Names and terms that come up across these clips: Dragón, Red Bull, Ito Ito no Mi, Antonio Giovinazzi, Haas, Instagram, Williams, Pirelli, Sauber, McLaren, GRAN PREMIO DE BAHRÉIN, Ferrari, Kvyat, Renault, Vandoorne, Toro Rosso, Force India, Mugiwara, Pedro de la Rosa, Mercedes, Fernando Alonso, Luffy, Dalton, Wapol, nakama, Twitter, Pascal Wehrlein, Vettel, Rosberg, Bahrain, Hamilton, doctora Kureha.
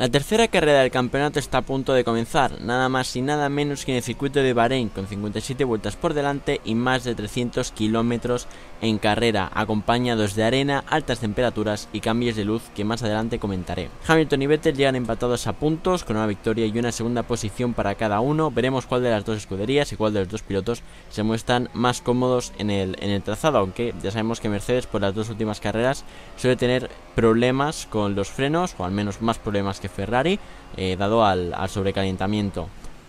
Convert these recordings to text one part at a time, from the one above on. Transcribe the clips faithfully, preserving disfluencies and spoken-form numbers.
La tercera carrera del campeonato está a punto de comenzar, nada más y nada menos que en el circuito de Bahrein, con cincuenta y siete vueltas por delante y más de trescientos kilómetros en carrera, acompañados de arena, altas temperaturas y cambios de luz que más adelante comentaré. Hamilton y Vettel llegan empatados a puntos, con una victoria y una segunda posición para cada uno. Veremos cuál de las dos escuderías y cuál de los dos pilotos se muestran más cómodos en el, en el trazado, aunque ya sabemos que Mercedes por las dos últimas carreras suele tener problemas con los frenos, o al menos más problemas que Ferrari, eh, dado al, al sobrecalentamiento.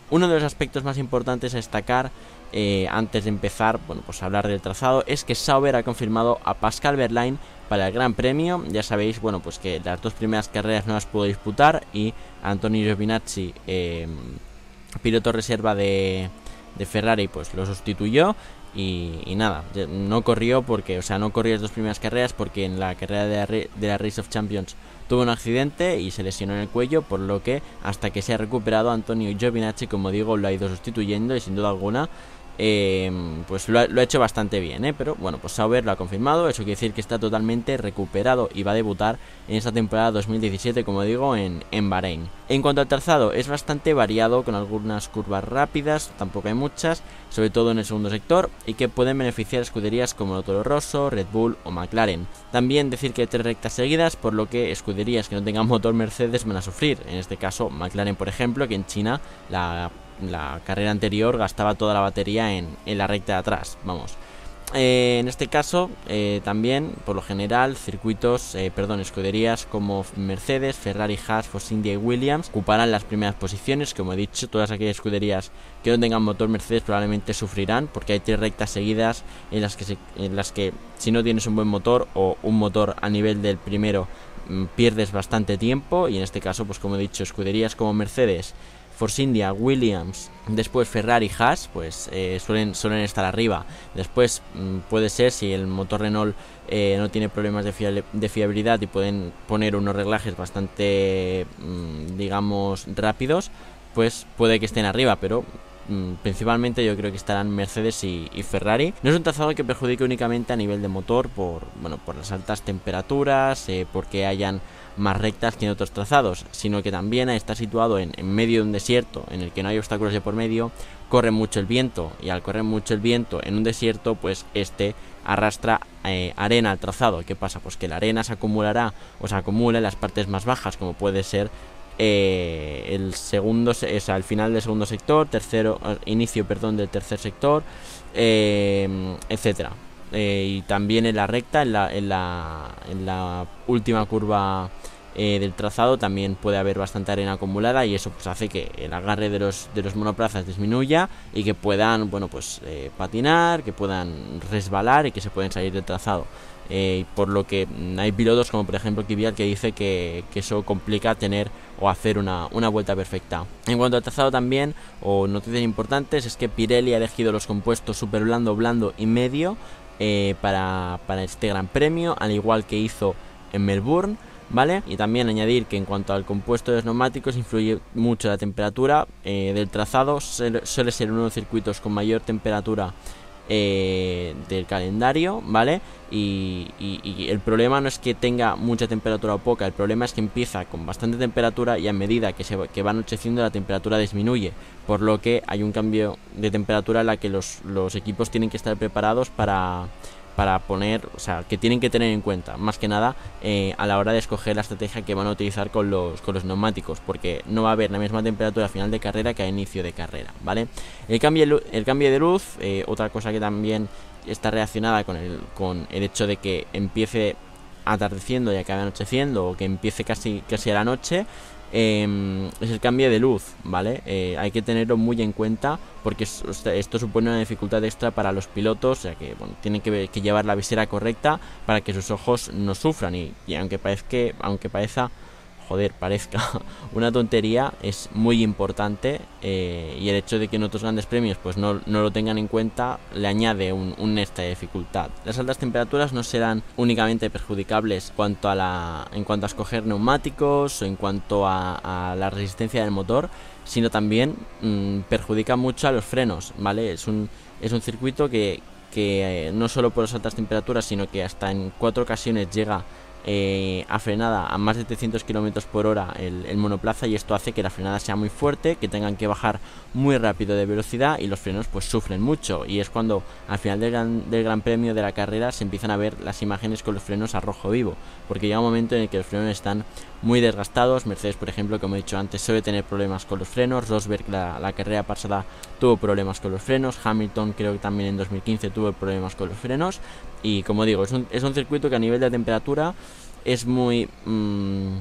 Uno de los aspectos más importantes a destacar eh, antes de empezar, bueno, pues hablar del trazado, es que Sauber ha confirmado a Pascal Wehrlein para el Gran Premio. Ya sabéis, bueno, pues que las dos primeras carreras no las pudo disputar y Antonio Giovinazzi, eh, piloto reserva de, de Ferrari, pues lo sustituyó. Y, y nada, no corrió porque, o sea, no corrió las dos primeras carreras porque en la carrera de la, de la Race of Champions tuvo un accidente y se lesionó en el cuello, por lo que hasta que se ha recuperado Antonio Giovinazzi, como digo, lo ha ido sustituyendo y sin duda alguna eh, pues lo ha, lo ha hecho bastante bien, ¿eh? Pero bueno, pues Sauber lo ha confirmado, eso quiere decir que está totalmente recuperado y va a debutar en esta temporada dos mil diecisiete, como digo, en, en Bahrein. En cuanto al trazado, es bastante variado, con algunas curvas rápidas, tampoco hay muchas, sobre todo en el segundo sector, y que pueden beneficiar escuderías como Toro Rosso, Red Bull o McLaren. También decir que hay tres rectas seguidas, por lo que escuderías que no tengan motor Mercedes van a sufrir, en este caso McLaren, por ejemplo, que en China la, la carrera anterior gastaba toda la batería en, en la recta de atrás, vamos. Eh, en este caso eh, también por lo general circuitos, eh, perdón, escuderías como Mercedes, Ferrari, Haas, Force India y Williams ocuparán las primeras posiciones. Como he dicho, todas aquellas escuderías que no tengan motor Mercedes probablemente sufrirán, porque hay tres rectas seguidas en las que, se, en las que si no tienes un buen motor o un motor a nivel del primero pierdes bastante tiempo, y en este caso, pues como he dicho, escuderías como Mercedes, Force India, Williams, después Ferrari, Haas, pues eh, suelen, suelen estar arriba. Después mmm, puede ser, si el motor Renault eh, no tiene problemas de, fia de fiabilidad y pueden poner unos reglajes bastante, mmm, digamos, rápidos, pues puede que estén arriba, pero principalmente yo creo que estarán Mercedes y, y Ferrari. No es un trazado que perjudique únicamente a nivel de motor por, bueno, por las altas temperaturas, eh, porque hayan más rectas que en otros trazados, sino que también está situado en, en medio de un desierto en el que no hay obstáculos de por medio. Corre mucho el viento, y al correr mucho el viento en un desierto, pues este arrastra eh, arena al trazado. ¿Qué pasa? Pues que la arena se acumulará o se acumula en las partes más bajas, como puede ser Eh, el segundo, o sea, el final del segundo sector, tercero, inicio, perdón, del tercer sector, eh, etcétera. Eh, y también en la recta, en la, en la, en la última curva eh, del trazado, también puede haber bastante arena acumulada, y eso pues hace que el agarre de los, de los monoplazas disminuya y que puedan, bueno, pues eh, patinar, que puedan resbalar y que se pueden salir del trazado. Eh, por lo que hay pilotos como por ejemplo Kvyat, que dice que, que eso complica tener o hacer una, una vuelta perfecta. En cuanto al trazado también, o noticias importantes, es que Pirelli ha elegido los compuestos super blando, blando y medio eh, para, para este gran premio, al igual que hizo en Melbourne, ¿vale? Y también añadir que en cuanto al compuesto de los neumáticos, influye mucho la temperatura eh, del trazado. Suele ser uno de los circuitos con mayor temperatura Eh, del calendario, ¿vale? Y, y, y el problema no es que tenga mucha temperatura o poca, el problema es que empieza con bastante temperatura y a medida que, se, que va anocheciendo la temperatura disminuye, por lo que hay un cambio de temperatura en la que los, los equipos tienen que estar preparados para, para poner, o sea, que tienen que tener en cuenta, más que nada, eh, a la hora de escoger la estrategia que van a utilizar con los, con los neumáticos, porque no va a haber la misma temperatura a final de carrera que a inicio de carrera, ¿vale? El cambio, el cambio de luz, eh, otra cosa que también está relacionada con el, con el hecho de que empiece atardeciendo y acabe anocheciendo, o que empiece casi, casi a la noche, Eh, es el cambio de luz, ¿vale? Eh, hay que tenerlo muy en cuenta, porque esto supone una dificultad extra para los pilotos, o sea que, bueno, tienen que, que llevar la visera correcta para que sus ojos no sufran, y, y aunque parezca, aunque parezca, joder, parezca una tontería, es muy importante, eh, y el hecho de que en otros grandes premios pues no, no lo tengan en cuenta le añade un, un extra de dificultad. Las altas temperaturas no serán únicamente perjudicables cuanto a la, en cuanto a escoger neumáticos o en cuanto a, a la resistencia del motor, sino también mmm, perjudica mucho a los frenos, ¿vale? Es un, es un circuito que, que eh, no solo por las altas temperaturas, sino que hasta en cuatro ocasiones llega eh, a frenada a más de trescientos kilómetros por hora el, el monoplaza, y esto hace que la frenada sea muy fuerte, que tengan que bajar muy rápido de velocidad y los frenos pues sufren mucho, y es cuando al final del gran, del gran premio de la carrera se empiezan a ver las imágenes con los frenos a rojo vivo, porque llega un momento en el que los frenos están muy desgastados. Mercedes, por ejemplo, como he dicho antes, suele tener problemas con los frenos. Rosberg la, la carrera pasada tuvo problemas con los frenos. Hamilton creo que también en dos mil quince tuvo problemas con los frenos. Y como digo, es un, es un circuito que a nivel de temperatura es muy... Mmm,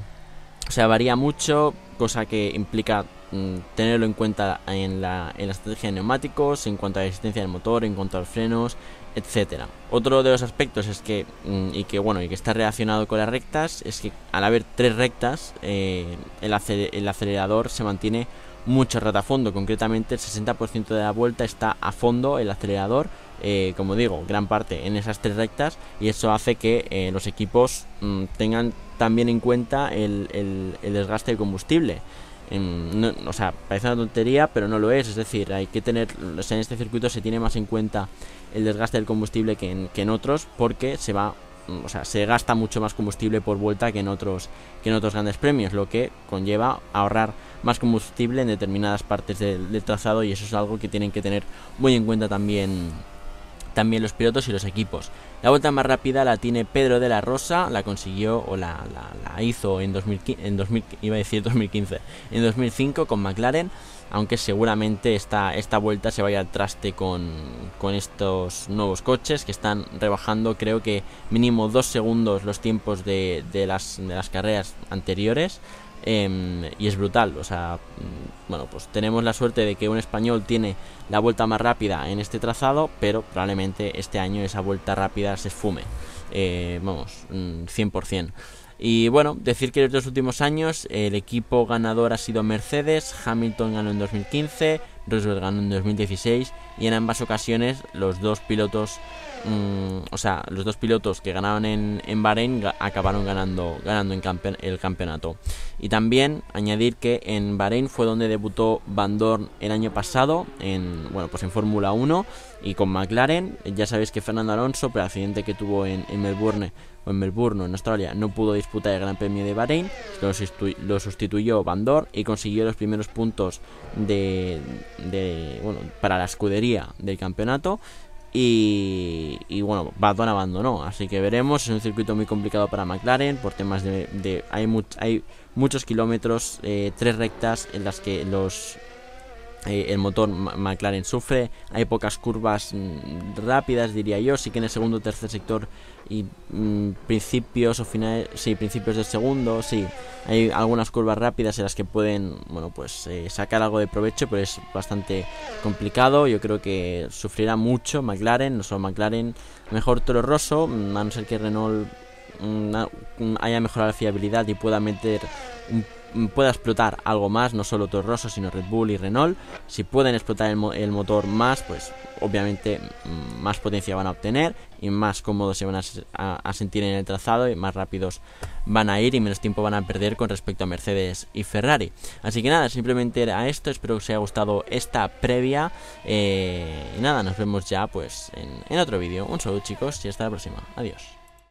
o sea, varía mucho, cosa que implica mmm, tenerlo en cuenta en la, en la estrategia de neumáticos, en cuanto a la resistencia del motor, en cuanto a los frenos, etcétera. Otro de los aspectos es que, y que bueno, y que está relacionado con las rectas, es que al haber tres rectas, eh, el, aceler el acelerador se mantiene mucho rato a fondo. Concretamente el sesenta por ciento de la vuelta está a fondo el acelerador, eh, como digo, gran parte en esas tres rectas, y eso hace que eh, los equipos mm, tengan también en cuenta el, el, el desgaste de combustible. No, o sea, parece una tontería, pero no lo es. Es decir, hay que tener, o sea, en este circuito se tiene más en cuenta el desgaste del combustible que en, que en otros, porque se va, o sea, se gasta mucho más combustible por vuelta que en otros, que en otros grandes premios, lo que conlleva ahorrar más combustible en determinadas partes del, del trazado, y eso es algo que tienen que tener muy en cuenta también. También los pilotos y los equipos. La vuelta más rápida la tiene Pedro de la Rosa, la consiguió o la, la, la hizo en dos mil quince, en dos mil, iba a decir dos mil quince, en dos mil cinco con McLaren, aunque seguramente esta, esta vuelta se vaya al traste con, con estos nuevos coches que están rebajando, creo que mínimo dos segundos los tiempos de, de, las, de las carreras anteriores. Eh, y es brutal, o sea, bueno, pues tenemos la suerte de que un español tiene la vuelta más rápida en este trazado, pero probablemente este año esa vuelta rápida se esfume, eh, vamos, cien por cien. Y bueno, decir que en los dos últimos años el equipo ganador ha sido Mercedes. Hamilton ganó en dos mil quince, Rosberg ganó en dos mil dieciséis, y en ambas ocasiones los dos pilotos, mmm, o sea, los dos pilotos que ganaron en, en Bahrein ga acabaron ganando, ganando en campe el campeonato. Y también añadir que en Bahrein fue donde debutó Vandoorne el año pasado, en, bueno, pues en Fórmula uno y con McLaren. Ya sabéis que Fernando Alonso, por el accidente que tuvo en, en Melbourne, o en Melbourne, en Australia, no pudo disputar el Gran Premio de Bahrein, lo, sustitu lo sustituyó Vandoorne y consiguió los primeros puntos de, de bueno, para la escudería del campeonato. Y, y bueno, Baton abandonó, así que veremos. Es un circuito muy complicado para McLaren por temas de... de hay, much, hay muchos kilómetros, eh, tres rectas en las que los... Eh, el motor McLaren sufre, hay pocas curvas mm, rápidas, diría yo. Sí que en el segundo, tercer sector y mm, principios o finales, sí, principios del segundo, sí, hay algunas curvas rápidas en las que pueden, bueno, pues eh, sacar algo de provecho, pero es bastante complicado. Yo creo que sufrirá mucho McLaren, no solo McLaren, mejor Toro Rosso, a no ser que Renault mm, haya mejorado la fiabilidad y pueda meter un pueda explotar algo más, no solo Toro Rosso sino Red Bull y Renault. Si pueden explotar el, mo el motor más, pues obviamente más potencia van a obtener y más cómodos se van a, a, a sentir en el trazado, y más rápidos van a ir y menos tiempo van a perder con respecto a Mercedes y Ferrari. Así que nada, simplemente era esto. Espero que os haya gustado esta previa, eh, y nada, nos vemos ya pues en, en otro vídeo. Un saludo, chicos, y hasta la próxima. Adiós.